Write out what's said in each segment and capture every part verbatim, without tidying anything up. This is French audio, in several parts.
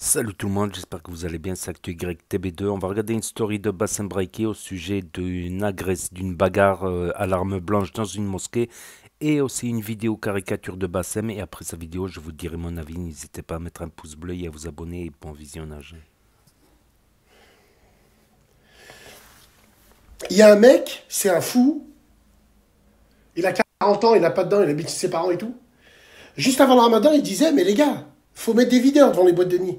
Salut tout le monde, j'espère que vous allez bien, c'est ActuYTB deux. On va regarder une story de Bassem Braiki au sujet d'une agresse, d'une bagarre à l'arme blanche dans une mosquée et aussi une vidéo caricature de Bassem. Et après sa vidéo, je vous dirai mon avis. N'hésitez pas à mettre un pouce bleu et à vous abonner et bon visionnage. Il y a un mec, c'est un fou. Il a quarante ans, il n'a pas de dents, il habite chez ses parents et tout. Juste avant le ramadan, il disait, mais les gars, faut mettre des videurs devant les boîtes de nuit.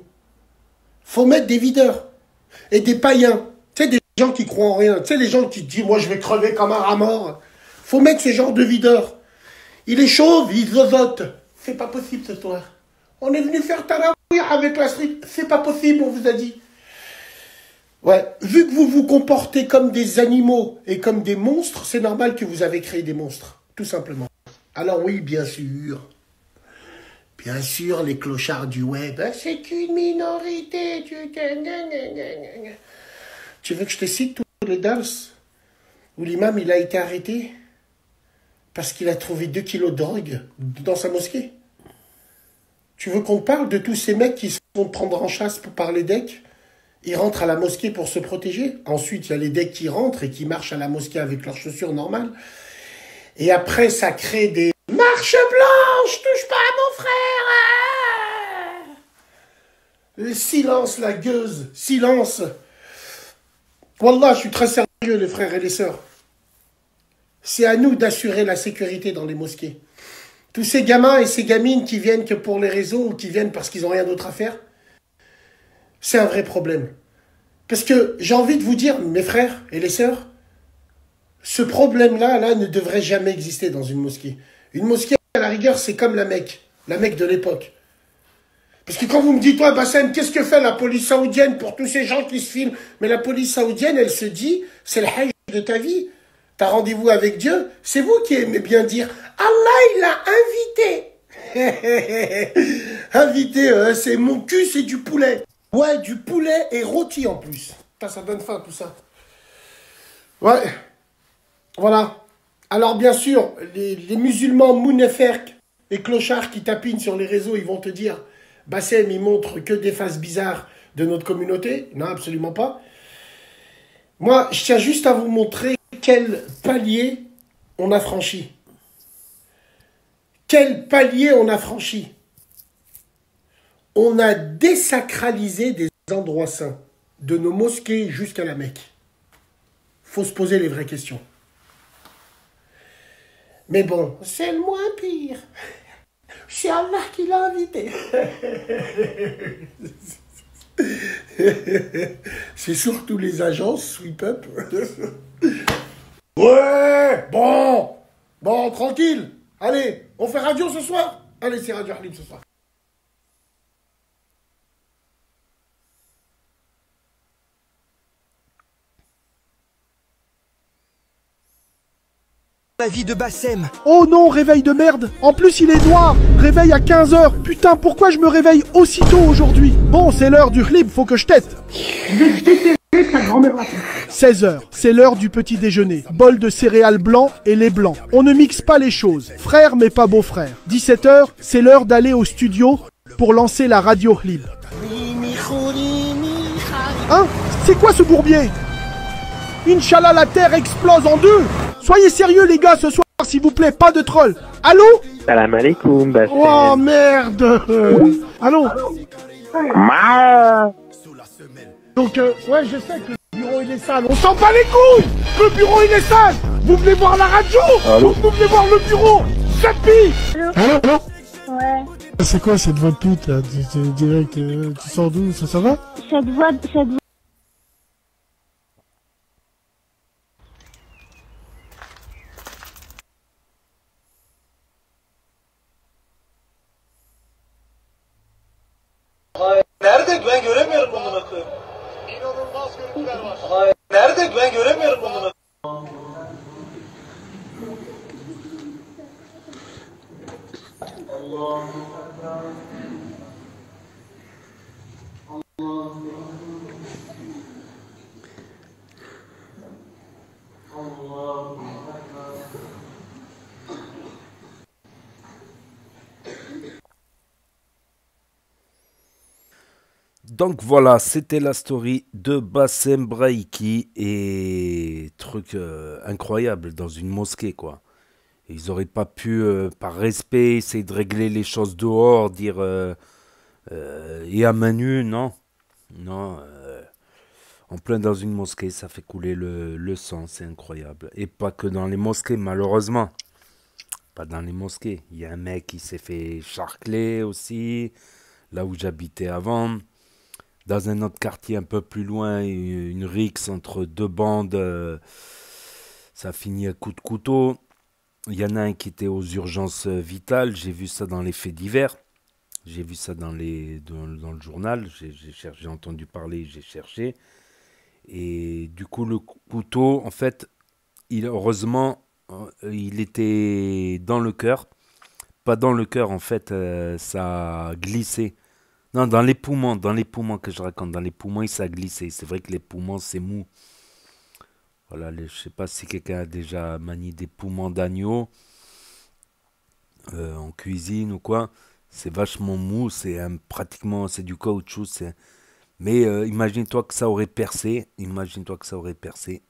Faut mettre des videurs. Et des païens. Tu sais, des gens qui croient en rien. Tu sais, les gens qui disent, moi, je vais crever comme un rat mort. Faut mettre ce genre de videurs. Il est chauve, il zozote. C'est pas possible ce soir. On est venu faire tarawih avec la street. C'est pas possible, on vous a dit. Ouais. Vu que vous vous comportez comme des animaux et comme des monstres, c'est normal que vous avez créé des monstres. Tout simplement. Alors oui, bien sûr. Bien sûr, les clochards du web, hein, c'est qu'une minorité. Tu... tu veux que je te cite tous les dars où l'imam il a été arrêté parce qu'il a trouvé deux kilos de drogue dans sa mosquée? Tu veux qu'on parle de tous ces mecs qui se font prendre en chasse pour par les decks? Ils rentrent à la mosquée pour se protéger. Ensuite, il y a les decks qui rentrent et qui marchent à la mosquée avec leurs chaussures normales. Et après, ça crée des... marche blanche, touche pas à mon frère. Ah, le silence, la gueuse, silence. Wallah, je suis très sérieux, les frères et les sœurs. C'est à nous d'assurer la sécurité dans les mosquées. Tous ces gamins et ces gamines qui viennent que pour les réseaux ou qui viennent parce qu'ils n'ont rien d'autre à faire, c'est un vrai problème. Parce que j'ai envie de vous dire, mes frères et les sœurs, ce problème-là là, ne devrait jamais exister dans une mosquée. Une mosquée, à la rigueur, c'est comme la Mecque, la Mecque de l'époque. Parce que quand vous me dites, toi, Bassem, qu'est-ce que fait la police saoudienne pour tous ces gens qui se filment? Mais la police saoudienne, elle se dit, c'est le hajj de ta vie. T'as rendez-vous avec Dieu. C'est vous qui aimez bien dire, Allah, il l'a invité. Invité, euh, c'est mon cul, c'est du poulet. Ouais, du poulet et rôti en plus. Putain, ça donne faim tout ça. Ouais. Voilà. Alors bien sûr, les, les musulmans mouneferques et clochards qui tapinent sur les réseaux, ils vont te dire « Bassem, il montre que des faces bizarres de notre communauté ». Non, absolument pas. Moi, je tiens juste à vous montrer quel palier on a franchi. Quel palier on a franchi. On a désacralisé des endroits saints, de nos mosquées jusqu'à la Mecque. Faut se poser les vraies questions. Mais bon, c'est le moins pire. C'est Allah qui l'a invité. C'est surtout les agences sweep-up. Ouais, bon, bon, tranquille. Allez, on fait radio ce soir? Allez, c'est Radio Harlem ce soir. La vie de Bassem. Oh non, réveil de merde. En plus il est noir. Réveil à quinze heures. Putain, pourquoi je me réveille aussitôt aujourd'hui? Bon, c'est l'heure du clip, faut que je teste. seize heures, c'est l'heure du petit déjeuner. Bol de céréales blancs et lait blanc. On ne mixe pas les choses. Frère mais pas beau-frère. dix-sept heures, c'est l'heure d'aller au studio pour lancer la radio Harlem. Hein? C'est quoi ce bourbier? Inch'Allah, la terre explose en deux. Soyez sérieux les gars ce soir, s'il vous plaît, pas de troll. Allô? Salam alaikum, Bassem. Oh merde. Allô? Ma... Donc euh, ouais, je sais que le bureau il est sale. On s'en bat les couilles. Le bureau il est sale. Vous voulez voir la radio? Allô? Vous voulez voir le bureau? Zappy. Allô? Allô? Ouais. C'est quoi cette voix de pute là? Tu direct, tu sors d'où? Ça, ça va? Cette voix, cette voix... Nerede? Ben göremiyorum bunu. İnanılmaz görüntüler var. Hayır. Nerede? Ben göremiyorum bunu. Allahu Ekber. Allahu Ekber. Allahu Ekber. Donc voilà, c'était la story de Bassem Braiki et truc euh, incroyable dans une mosquée quoi. Ils n'auraient pas pu, euh, par respect, essayer de régler les choses dehors, dire euh, euh, et à main nue, non, non, euh, en plein dans une mosquée, ça fait couler le, le sang, c'est incroyable. Et pas que dans les mosquées, malheureusement, pas dans les mosquées. Il y a un mec qui s'est fait charcler aussi, là où j'habitais avant. Dans un autre quartier un peu plus loin, une rixe entre deux bandes, euh, ça finit à coups de couteau. Il y en a un qui était aux urgences vitales, j'ai vu ça dans les faits divers, j'ai vu ça dans, les, dans, dans le journal, j'ai entendu parler, j'ai cherché. Et du coup, le couteau, en fait, il, heureusement, il était dans le cœur. Pas dans le cœur, en fait, euh, ça a glissé. Non, dans les poumons, dans les poumons que je raconte, dans les poumons, il s'est glissé. C'est vrai que les poumons, c'est mou. Voilà, les, je ne sais pas si quelqu'un a déjà manié des poumons d'agneau euh, en cuisine ou quoi. C'est vachement mou, c'est hein, pratiquement, c'est du caoutchouc. Mais euh, imagine-toi que ça aurait percé. Imagine-toi que ça aurait percé.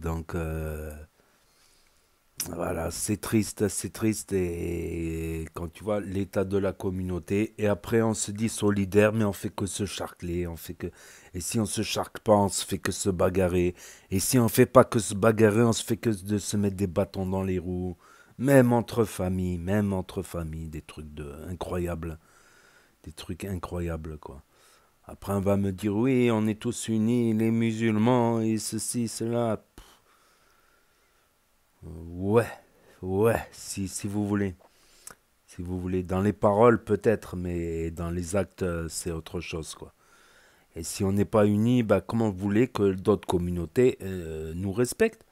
Donc, euh, voilà, c'est triste, c'est triste. Et quand tu vois l'état de la communauté, et après on se dit solidaire, mais on fait que se charcler, on fait que... Et si on se charcle pas, on se fait que se bagarrer. Et si on fait pas que se bagarrer, on se fait que de se mettre des bâtons dans les roues. Même entre familles, même entre familles, des trucs de... incroyables. Des trucs incroyables, quoi. Après on va me dire, oui, on est tous unis, les musulmans, et ceci, cela... Ouais, ouais, si, si vous voulez. Si vous voulez. Dans les paroles, peut-être, mais dans les actes, c'est autre chose, quoi. Et si on n'est pas unis, bah, comment vous voulez que d'autres communautés euh, nous respectent?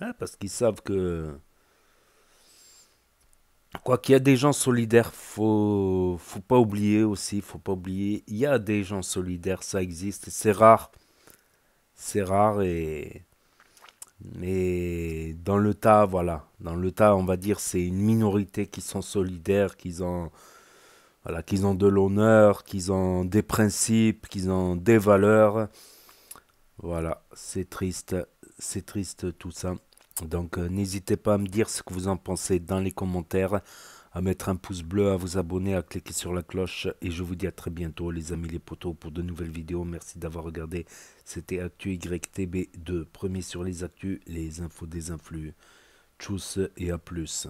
Hein, parce qu'ils savent que... Quoi qu'il y a des gens solidaires, faut, faut pas oublier aussi, faut pas oublier. Il y a des gens solidaires, ça existe, c'est rare. C'est rare et... Mais dans le tas, voilà, dans le tas, on va dire, c'est une minorité qui sont solidaires, qu'ils ont, voilà, qu'ils ont de l'honneur, qu'ils ont des principes, qu'ils ont des valeurs. Voilà, c'est triste, c'est triste tout ça. Donc euh, n'hésitez pas à me dire ce que vous en pensez dans les commentaires, à mettre un pouce bleu, à vous abonner, à cliquer sur la cloche. Et je vous dis à très bientôt les amis, les potos, pour de nouvelles vidéos. Merci d'avoir regardé. C'était ActuYTB deux, premier sur les actus, les infos des influx. Tchuss et à plus.